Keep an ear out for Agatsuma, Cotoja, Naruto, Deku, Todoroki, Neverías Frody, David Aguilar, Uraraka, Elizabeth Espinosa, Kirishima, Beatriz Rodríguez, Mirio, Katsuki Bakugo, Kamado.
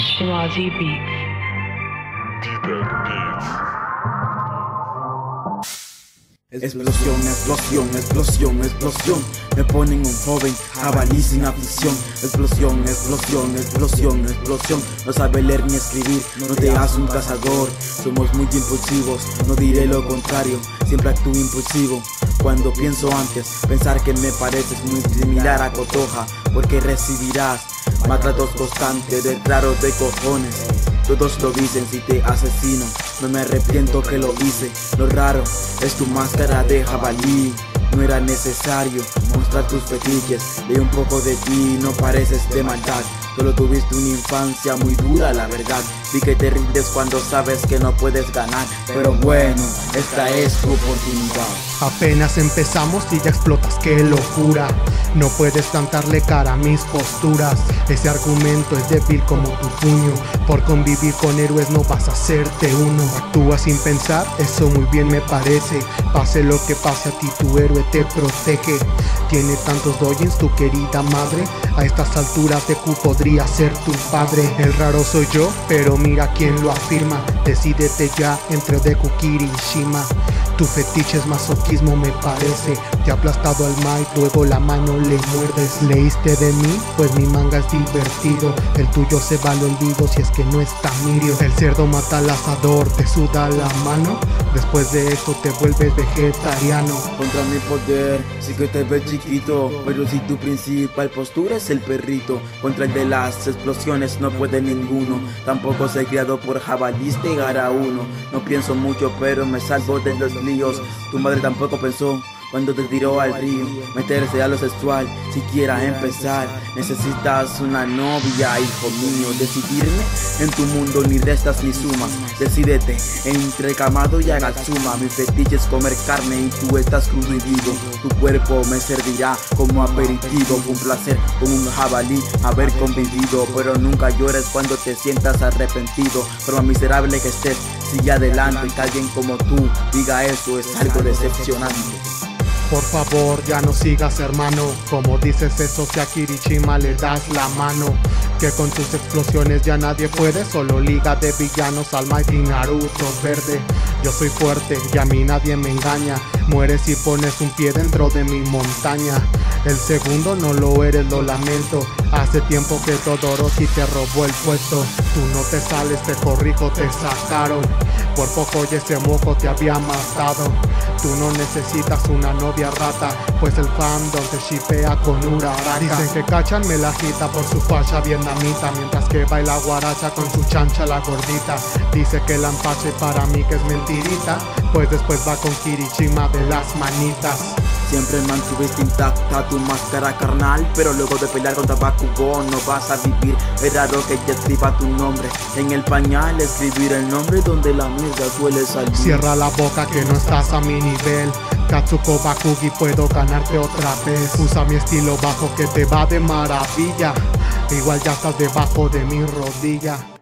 Shimazi Beats. Tibet Beats. Explosión, explosión, explosión, explosión. Me ponen un joven jabalí sin aflicción. Explosión, explosión, explosión, explosión. No sabe leer ni escribir, no te hace un cazador. Somos muy impulsivos, no diré lo contrario. Siempre actúo impulsivo cuando pienso antes. Pensar que me pareces muy similar a Cotoja, porque recibirás maltratos constantes de claros de cojones. Todos lo dicen si te asesino, no me arrepiento que lo hice. Lo raro es tu máscara de jabalí. No era necesario mostrar tus fetiches. Leí un poco de ti, no pareces de maldad. Solo tuviste una infancia muy dura, la verdad. Vi que te rindes cuando sabes que no puedes ganar. Pero bueno, esta es tu oportunidad. Apenas empezamos y ya explotas, qué locura. No puedes plantarle cara a mis posturas. Ese argumento es débil como tu puño. Por convivir con héroes no vas a hacerte uno. Actúas sin pensar, eso muy bien me parece. Pase lo que pase a ti, tu héroe te protege. Tiene tantos doyens tu querida madre. A estas alturas Deku podría ser tu padre. El raro soy yo, pero mira quién lo afirma. Decídete ya entre Deku y Kirishima. Tu fetiche es masoquismo me parece. Te ha aplastado al mal, luego la mano le muerdes. ¿Leíste de mí? Pues mi manga es divertido. El tuyo se va al olvido si es que no está mirio. El cerdo mata al asador, te suda la mano. Después de esto te vuelves vegetariano. Contra mi poder, sí que te ves chiquito, pero si tu principal postura es el perrito. Contra el de las explosiones no puede ninguno. Tampoco soy criado por jabalís de Garauno. No pienso mucho pero me salgo de los líos. Tu madre tampoco pensó cuando te tiró al río. Meterse a lo sexual, siquiera empezar. Necesitas una novia, hijo mío. Decidirme en tu mundo ni restas ni sumas. Decídete entre Kamado y Agatsuma. Mi fetiche es comer carne y tú estás crudo y vivo. Tu cuerpo me servirá como aperitivo. Un placer con un jabalí haber convivido. Pero nunca llores cuando te sientas arrepentido. Por lo miserable que estés, sigue adelante. Que alguien como tú diga eso es algo decepcionante. Por favor, ya no sigas, hermano. Como dices eso, si a Kirishima le das la mano. Que con tus explosiones ya nadie puede. Solo liga de villanos, Alma y Naruto Verde. Yo soy fuerte y a mí nadie me engaña. Mueres y pones un pie dentro de mi montaña. El segundo no lo eres, lo lamento. Hace tiempo que Todoroki te robó el puesto. Tú no te sales, te corrijo, te sacaron. Por poco y ese moco te había matado. Tú no necesitas una novia rata, pues el fandom se shipea con Uraraka. Dicen que cachan me la agita por su facha vietnamita, mientras que baila guaracha con su chancha la gordita. Dice que la empache para mí que es mentirita, pues después va con Kirishima de las manitas. Siempre mantuviste intacta tu máscara carnal, pero luego de pelear contra Bakugo no vas a vivir. Es raro que te escriba tu nombre en el pañal, escribir el nombre donde la mierda suele salir. Cierra la boca que no estás a mi nivel. Katsuki Bakugo, puedo ganarte otra vez. Usa mi estilo bajo que te va de maravilla. Igual ya estás debajo de mi rodilla.